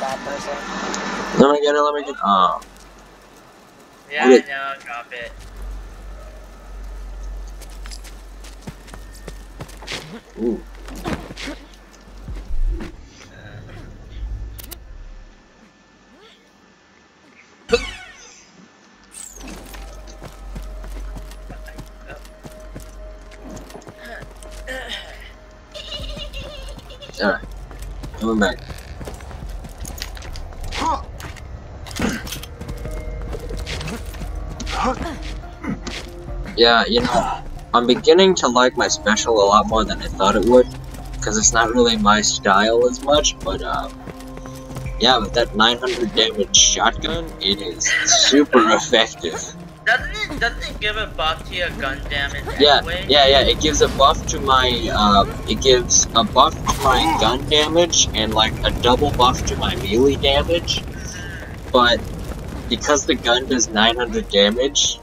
bad person. Let me get it. Oh. Yeah, I know, drop it. Ooh. Alright, coming back. Yeah, you know, I'm beginning to like my special a lot more than I thought it would, because it's not really my style as much, but yeah, with that 900 damage shotgun, it is super effective. Doesn't it give a buff to your gun damage anyway? Yeah, it gives a buff to my, gun damage and like a double buff to my melee damage, but because the gun does 900 damage,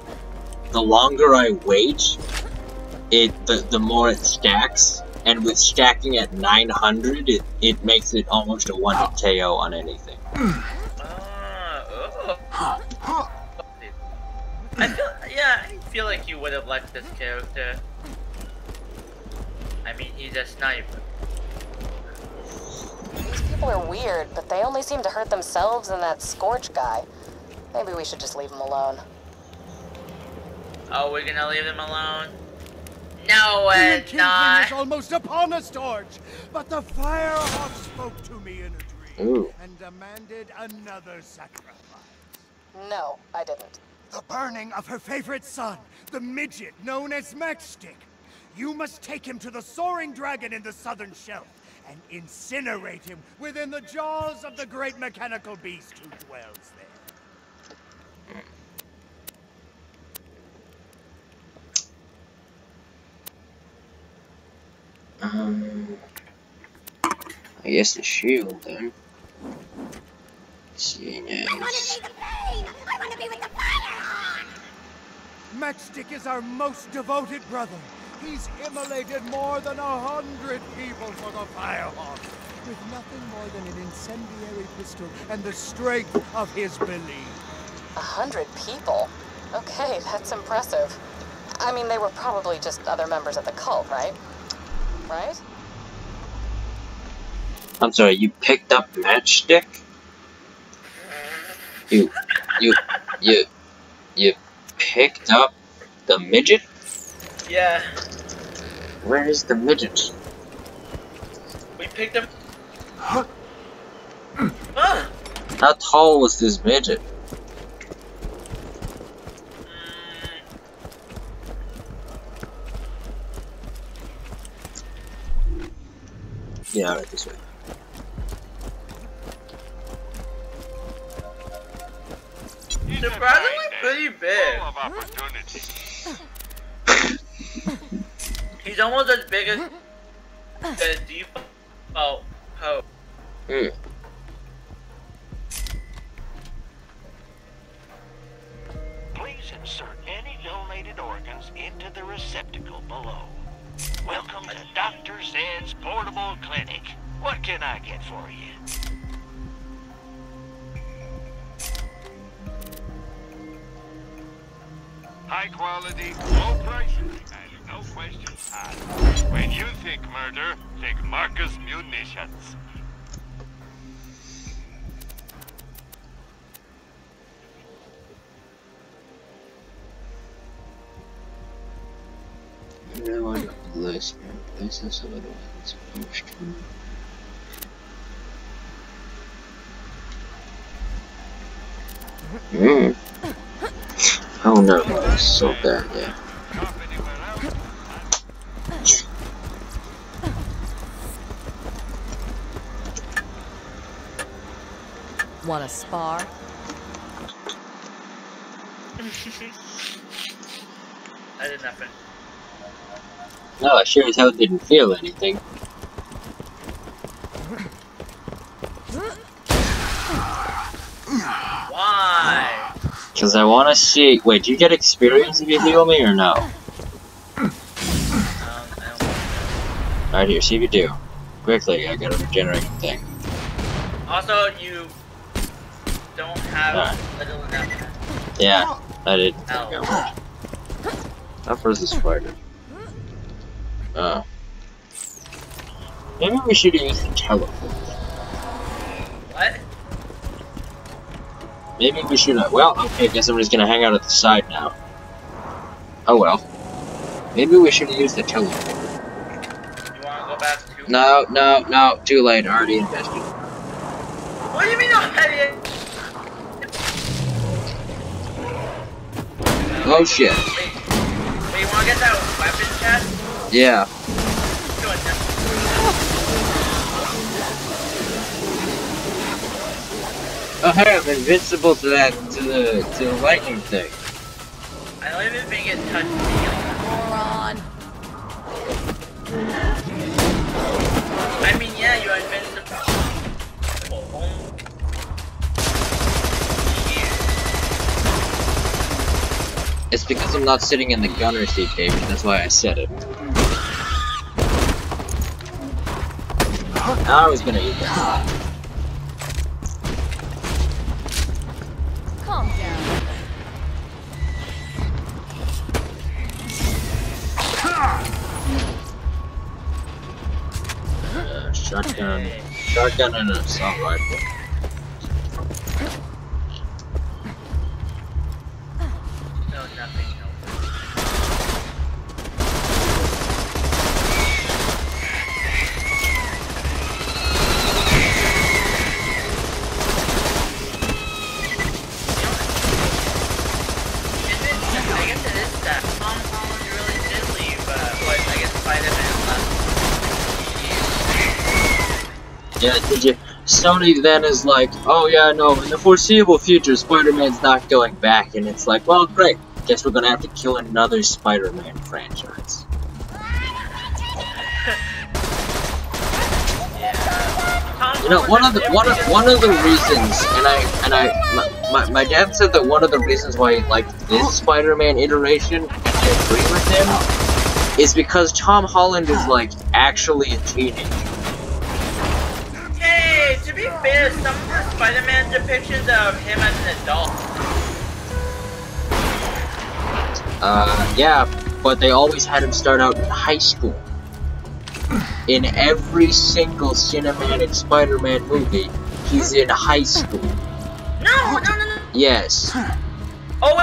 the longer I wait, the more it stacks, and with stacking at 900, it makes it almost a one-hit KO on anything. I feel like you would have liked this character. I mean, he's a sniper. These people are weird, but they only seem to hurt themselves and that Scorch guy. Maybe we should just leave him alone. Oh, we're gonna leave him alone? No, we're not. Is almost upon us, George, but the Firehawk spoke to me in a dream and demanded another sacrifice. No, I didn't. The burning of her favorite son, the midget known as Matchstick. You must take him to the soaring dragon in the southern shelf and incinerate him within the jaws of the great mechanical beast who dwells there. I guess the shield then. I want to see the pain! I want to be with the Firehawk! Matchstick is our most devoted brother. He's immolated more than 100 people for the Firehawk, with nothing more than an incendiary pistol and the strength of his belief. 100 people? Okay, that's impressive. I mean, they were probably just other members of the cult, right? Right? I'm sorry, you picked up Matchstick? You picked up the midget? Yeah. Where is the midget? We picked up. Huh? How tall was this midget? Yeah, right this way. Surprisingly pretty big. Full of opportunity. He's almost as big as the default hoe. Hmm. Please insert any donated organs into the receptacle below. Welcome to Dr. Zed's portable clinic. What can I get for you? High quality, low prices, and no questions asked. When you think murder, think Marcus Munitions. Now I got the list, man. This is a little supposed to. Oh no, that's so bad, yeah. Want a spar? I did nothing. No, I sure as hell didn't feel anything. Why? Because I want to see. Wait, do you get experience if you heal me or no? Alright, here, see if you do. Quickly, I gotta regenerate a thing. Also, you don't have little enough. Yeah, I didn't think I would. How far is this spider? Maybe we should use the teleport. What? Maybe we should not. Well, okay, I guess I'm just gonna hang out at the side now. Oh well. Maybe we should use the teleport. You wanna go back to? No, no, no. Too late. Already invested. What do you mean already? Oh shit. Wait, you wanna get that weapon chest? Yeah. Oh hey, I'm invincible to that, to the lightning thing. I don't even think it touched me. Moron. I mean, yeah, you're invincible. Yeah. It's because I'm not sitting in the gunner seat, David. That's why I said it. I was gonna eat that. Calm down. Shotgun and an assault rifle. No, nothing. Yeah, did you? Sony then is like, oh yeah, no, in the foreseeable future, Spider-Man's not going back, and it's like, well, great, guess we're gonna have to kill another Spider-Man franchise. You know, one of the reasons, my dad said that one of the reasons why he liked this Spider-Man iteration, and I agree with him, is because Tom Holland is like actually a teenager. To be fair, some of the Spider-Man depictions of him as an adult. Yeah, but they always had him start out in high school. In every single cinematic Spider-Man movie, he's in high school. No! Yes. Oh,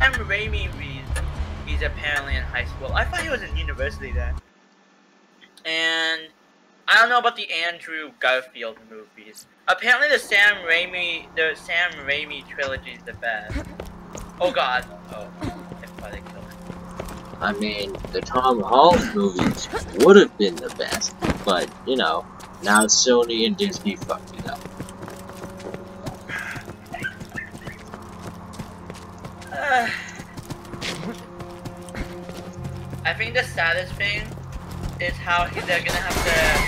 Sam Raimi, he's apparently in high school. I thought he was in university then. And I don't know about the Andrew Garfield movies. Apparently the Sam Raimi trilogy is the best. Oh god. Oh, I probably killed him. I mean, the Tom Holland movies would have been the best, but you know, now Sony and Disney fucked it up. I think the saddest thing is how they're gonna have to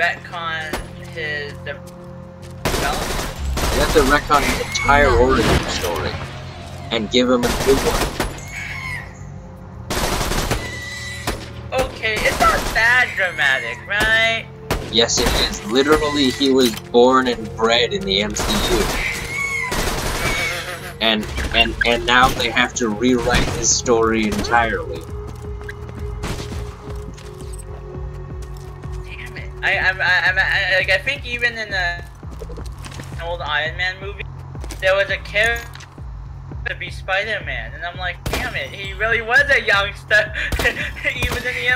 retcon his development. They have to retcon his entire origin story and give him a new one. Okay, it's not that dramatic, right? Yes, it is. Literally, he was born and bred in the MCU, and now they have to rewrite his story entirely. I think even in the old Iron Man movie, there was a character to be Spider-Man, and I'm like, damn it, he really was a youngster, even in the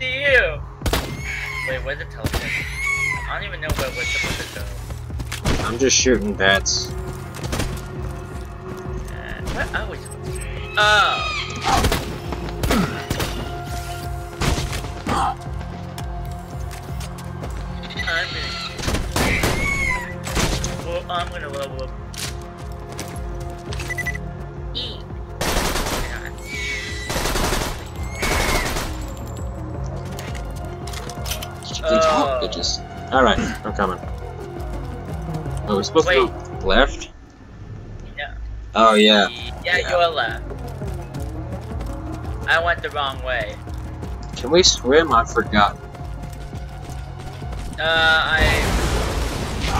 MCU. Wait, where's the telephone? I don't even know where we're supposed to go. I'm just shooting bats. What are we supposed to do? Oh. I'm gonna level up. E. Bitches. Alright, I'm coming. Oh, we're supposed to go left? Yeah. Oh, yeah. Yeah, you're left. I went the wrong way. Can we swim? I forgot.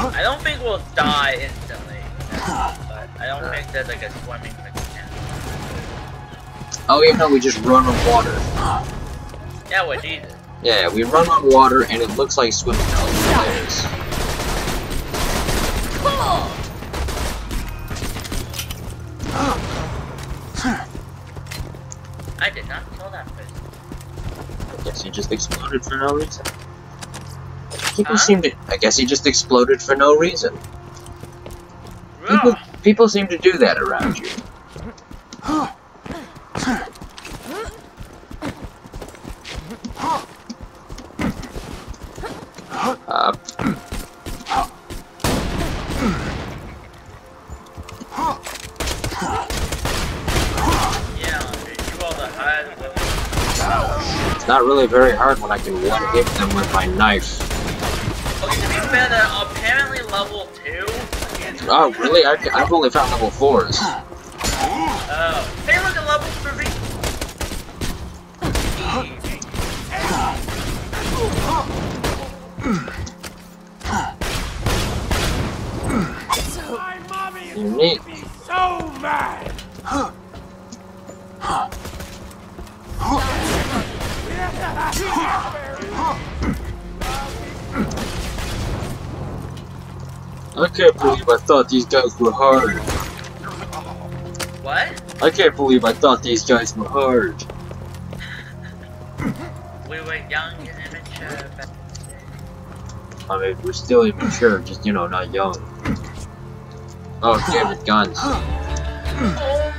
I don't think we'll die instantly, but I don't think there's like a swimming mechanic. Oh, even though we just run on water. Yeah, well, Jesus. Yeah, we run on water and it looks like swimming. Cool. I did not kill that person. I guess he just exploded for no reason. People seem to. I guess he just exploded for no reason. People seem to do that around you. It's not really very hard when I can one-hit them with my knife. Okay, to be fair, they're apparently level 2. Oh, really? I've only found level 4s. Oh. Take a look at level 3. My mommy will be so mad! I can't believe I thought these guys were hard. What? I can't believe I thought these guys were hard. We were young and immature. I mean, we're still immature, just, you know, not young. Oh, damn it, guns. Oh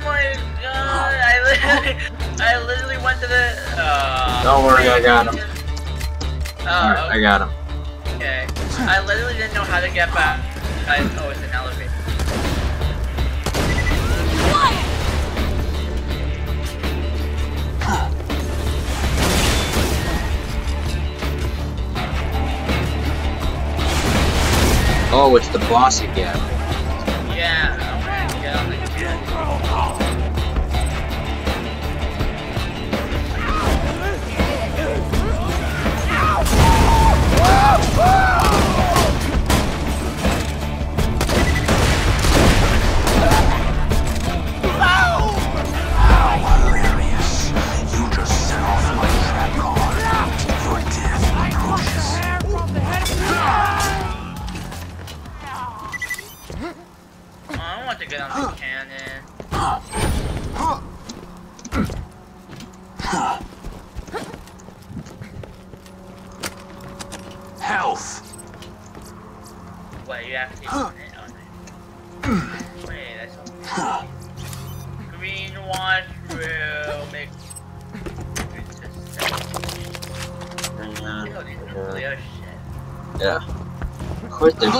my god, I literally went to the... Don't worry, I got him. Alright, I got him. Okay. I literally didn't know how to get back. Oh, it's an elevator. Oh, it's the boss again. Yeah, I'm gonna get on the jet.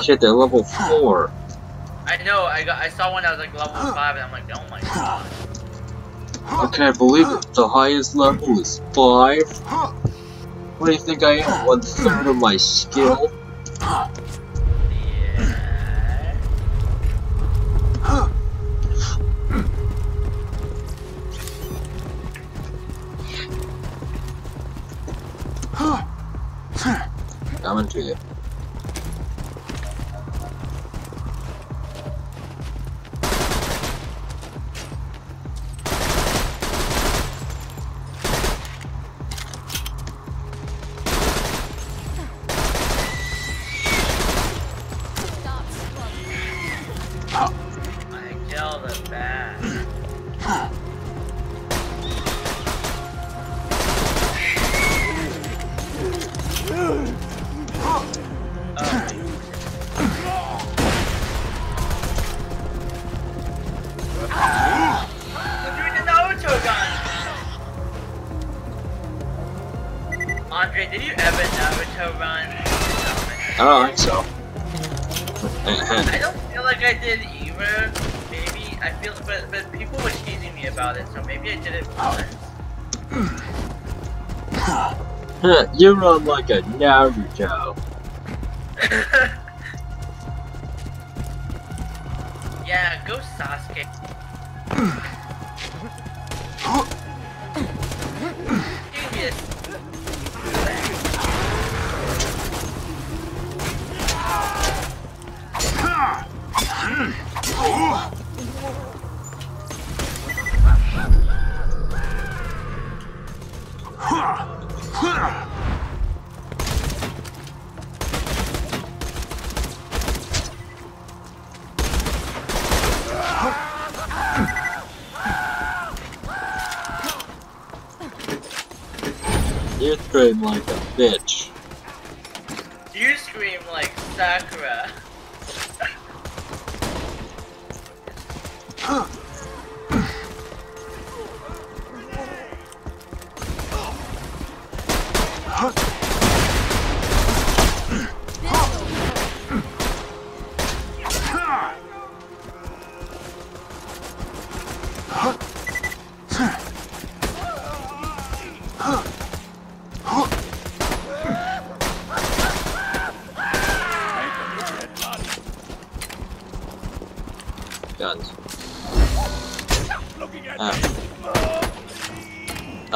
Shit, they're level 4. I know. I saw one that was like level 5, and I'm like, oh my god. I can't believe it. The highest level is 5. What do you think I am? 1/3 of my skill. Yeah. Coming to you. You run like a Naruto. Yeah, go Sasuke. Genius. scream like a bitch. You scream like Sakura.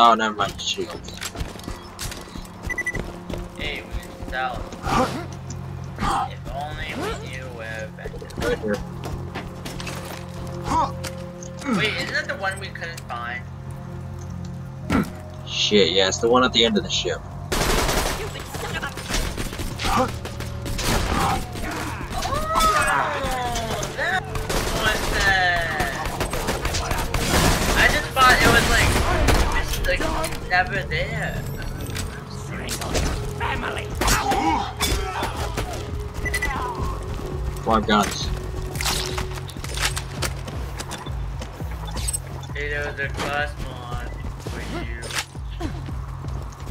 Oh, never mind, shields. Hey, we can sell. If only we knew where Benjamin. Right here. Wait, isn't that the one we couldn't find? Shit, yeah, it's the one at the end of the ship. Never there. Family. Five guns. Hey, there was a class mod for you.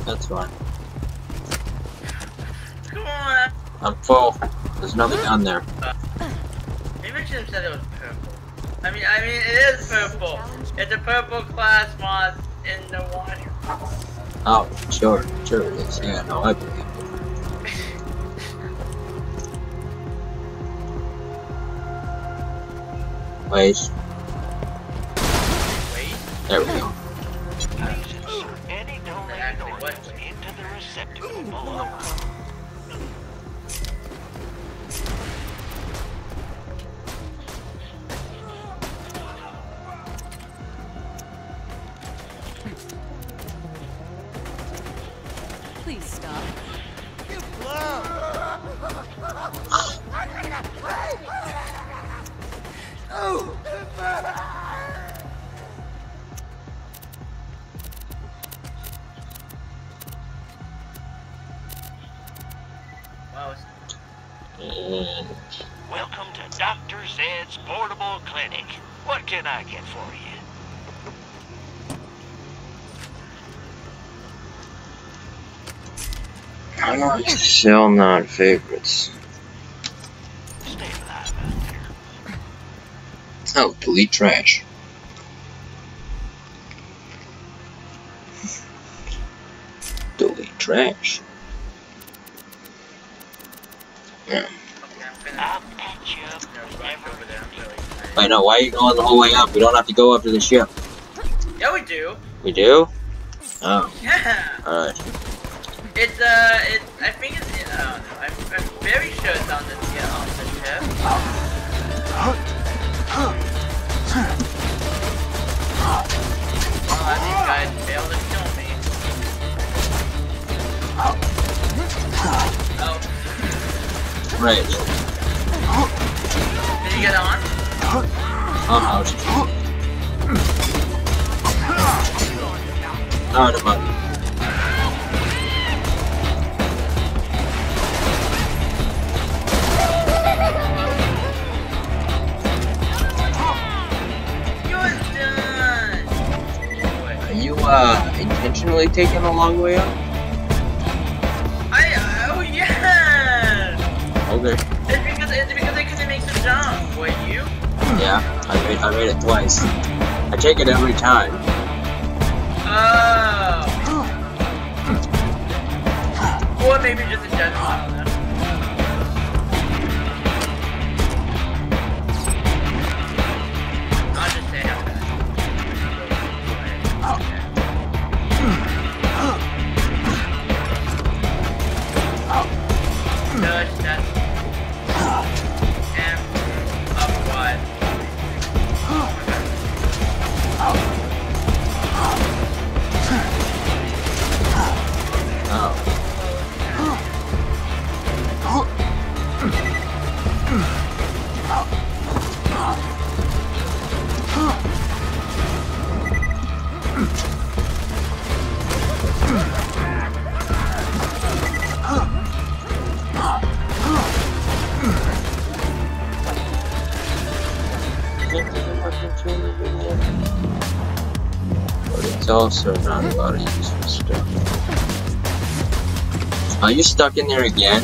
That's fine. Come on. I'm full. There's nothing on there. Maybe I should have said it was purple. I mean, it is purple. It's a purple class mod in the water. Oh, sure it is. Yeah, no, I believe it. Wait. There we go. Any domain organs into the receptacle below. Welcome to Dr. Zed's portable clinic. What can I get for you? I want to sell non-favorites. Stay alive out there. Oh, delete trash. Delete trash. I know, why are you going the whole way up? We don't have to go up to the ship. Yeah, we do. We do? Oh. Yeah. Alright. I think it's, I'm very sure it's on the ship. These guys failed to kill me. Oh. Right. Did you get on? Oh, no. Alright, buddy. You're done! Are you, intentionally taking a long way up? Oh, yeah! Okay. It's because I couldn't make the jump, were you? Yeah, I made it twice. I take it every time. Oh. Or maybe just a dead one. I'll just say I'm gonna go ahead. Okay. It's also not a lot of useful stuff. Are you stuck in there again?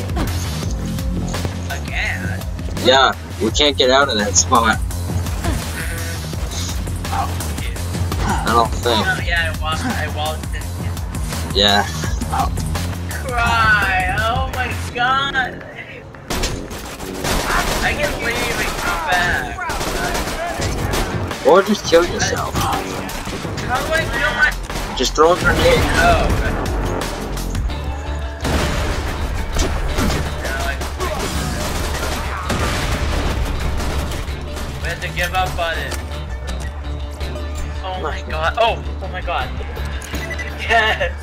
Again? Yeah, we can't get out of that spot. Oh, dude. I don't think. Oh, yeah, I walked in. Yeah. Oh. Cry! Oh my god! I can leave and come back. Or just kill yourself. How do I kill my- Just throw a grenade. Oh, okay. We have to give up on it. Oh my god. Oh my god. Yes!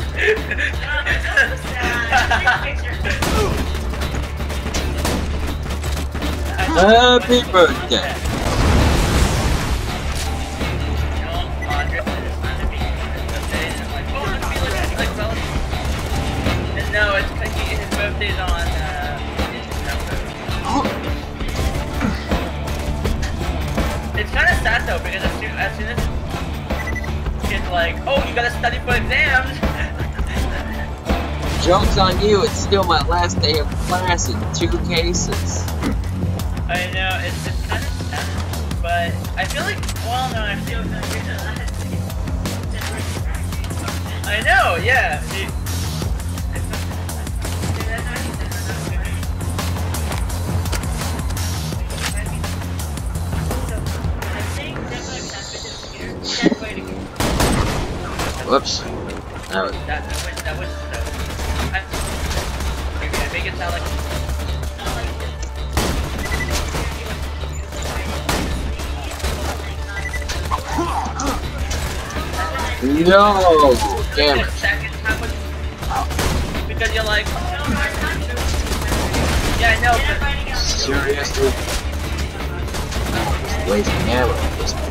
Happy birthday! No, it's because his birthday's on December. It's kind of sad though, because as soon as like, oh, you gotta study for exams! Joke's on you, it's still my last day of class in 2 cases. I know, it's kind of tough, but I feel like, well, no, I'm still gonna get the last day. I know, yeah! Dude. Whoops. No. That was I make it sound like no! Damn it. Because you're like, yeah, no, but seriously? Just wasting ammo at this point.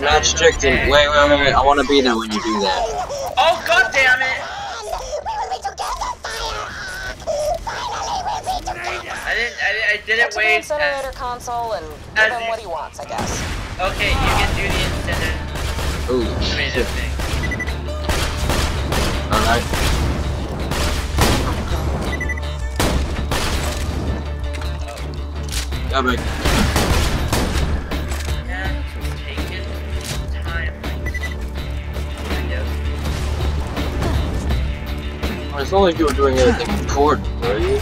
Matchstick didn't. Wait, I want to be there when you do that. Oh, god damn it! I didn't wait. Go to the incinerator console and give him what he wants, I guess. Okay, you can do the incinerator. Ooh, shit. Alright. Oh. Got me. It's only you doing anything important, are you?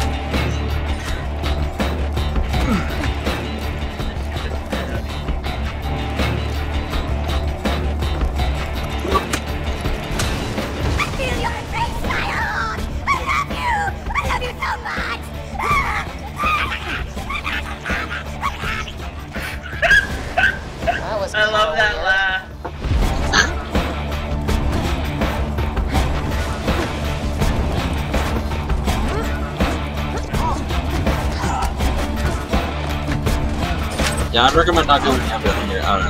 I love that laugh. Yeah, I'd recommend not going camp over here. I don't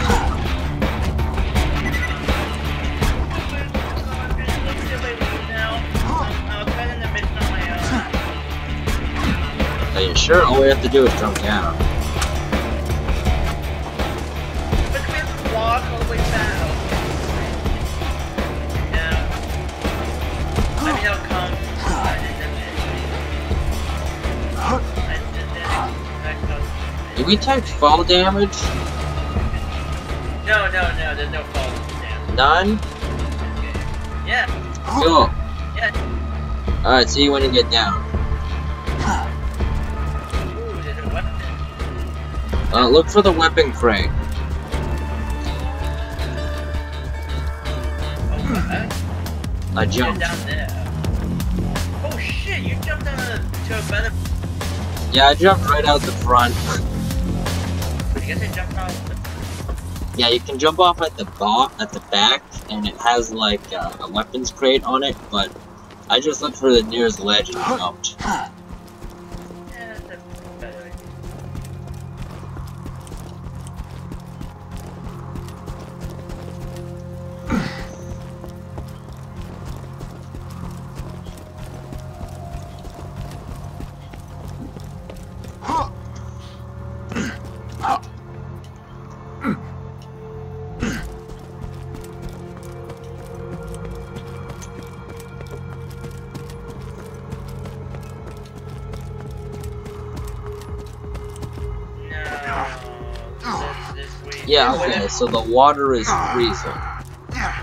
know. Are you sure? All we have to do is jump down. But we have to walk all the way down. Yeah. Maybe I'll come. I didn't. Did we type fall damage? No, there's no fall damage. None? Yeah. Cool. Yeah. Alright, see you when you get down. Look for the weapon crate. Oh, I jumped. Down there. Oh shit, you jumped down to a better... Yeah, I jumped right out the front. I guess I jumped off the... Yeah, you can jump off at the back, and it has like a weapons crate on it, but I just looked for the nearest ledge and jumped. Yeah, okay, so the water is freezing. Yeah.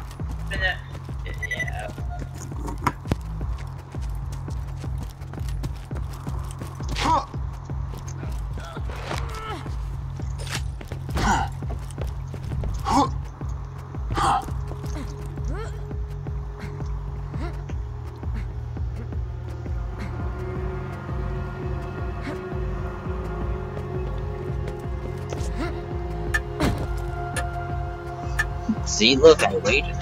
See, look, I waited.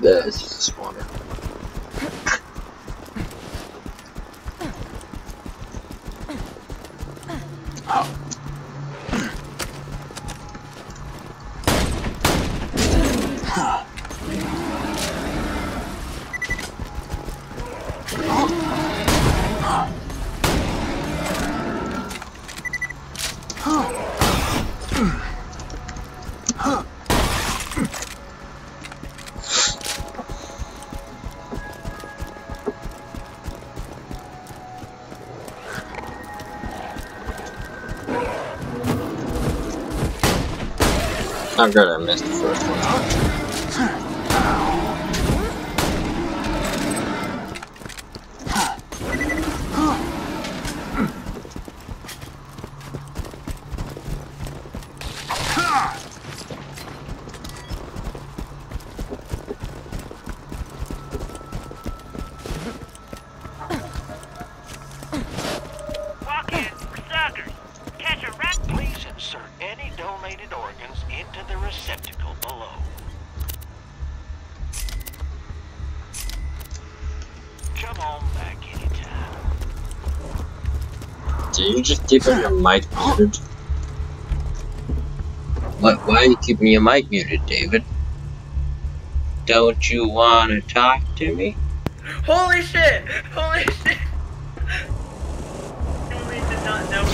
This is a spawner. I'm good, I missed the first one. You just keep your mic muted. What? Why are you keeping your mic muted, David? Don't you want to talk to me? Holy shit! Holy shit! Emily did not know.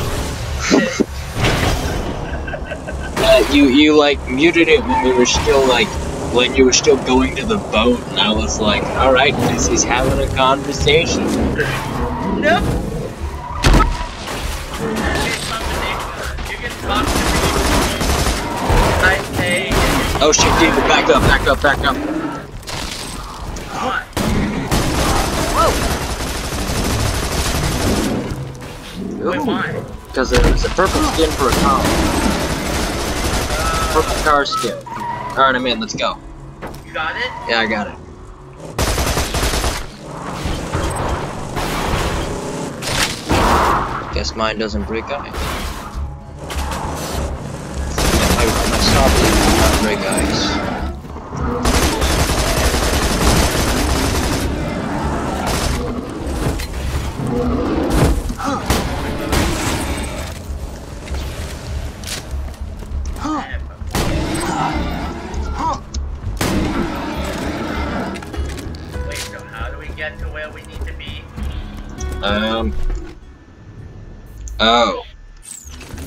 Shit. You like muted it when we were still like when you were still going to the boat, and I was like, all right, because he's having a conversation. Nope. Oh shit, David, back up. Whoa! Wait, why? Because there's a purple skin for a cow. purple power skill. Alright, I'm in, let's go. You got it? Yeah, I got it. Guess mine doesn't break ice. My stop does not break ice. Wait, so how do we get to where we need to be? Oh.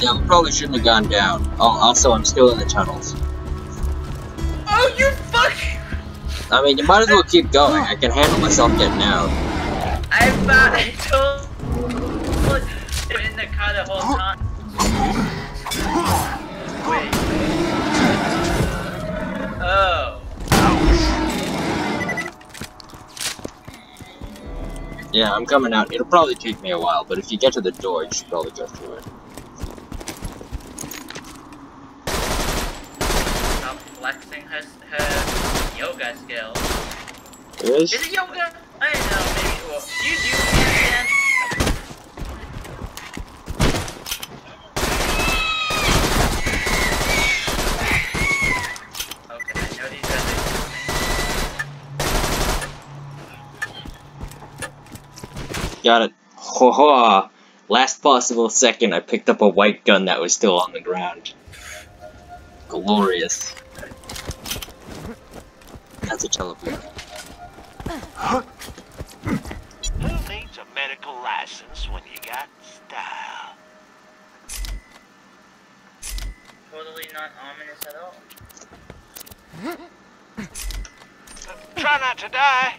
Yeah, we probably shouldn't have gone down. Oh, also, I'm still in the tunnels. Oh, you fuck! I mean, you might as well keep going. I can handle myself getting out. I thought I told you in the car the whole time. Wait. Oh. Yeah, I'm coming out. It'll probably take me a while, but if you get to the door, you should probably go through it. Stop flexing her yoga skills. There is? Is it yoga? I don't know, maybe it will. You do it again. Got it. Ho ho! Last possible second, I picked up a white gun that was still on the ground. Glorious. That's a teleport. Who needs a medical license when you got style? Totally not ominous at all. Try not to die.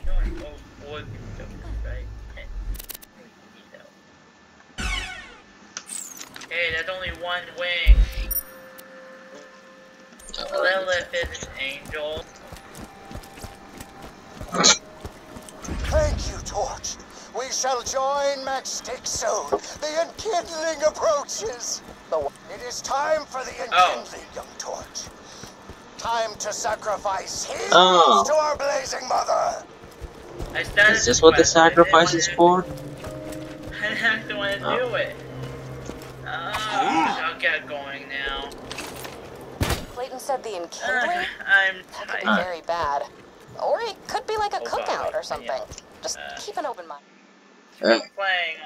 Hey, that's only one wing. Lilith is an angel. Thank you, Torch. We shall join Matchstick soon. The Enkindling approaches. It is time for the Enkindling, young Torch. Time to sacrifice him to our blazing mother. Is this what the sacrifice is for? I didn't have to want to do it. I'll get going now. Clayton said the Enkindling? I'm tired. It could be very bad. Or it could be like a cookout or something. Just keep an open mind. Keep playing.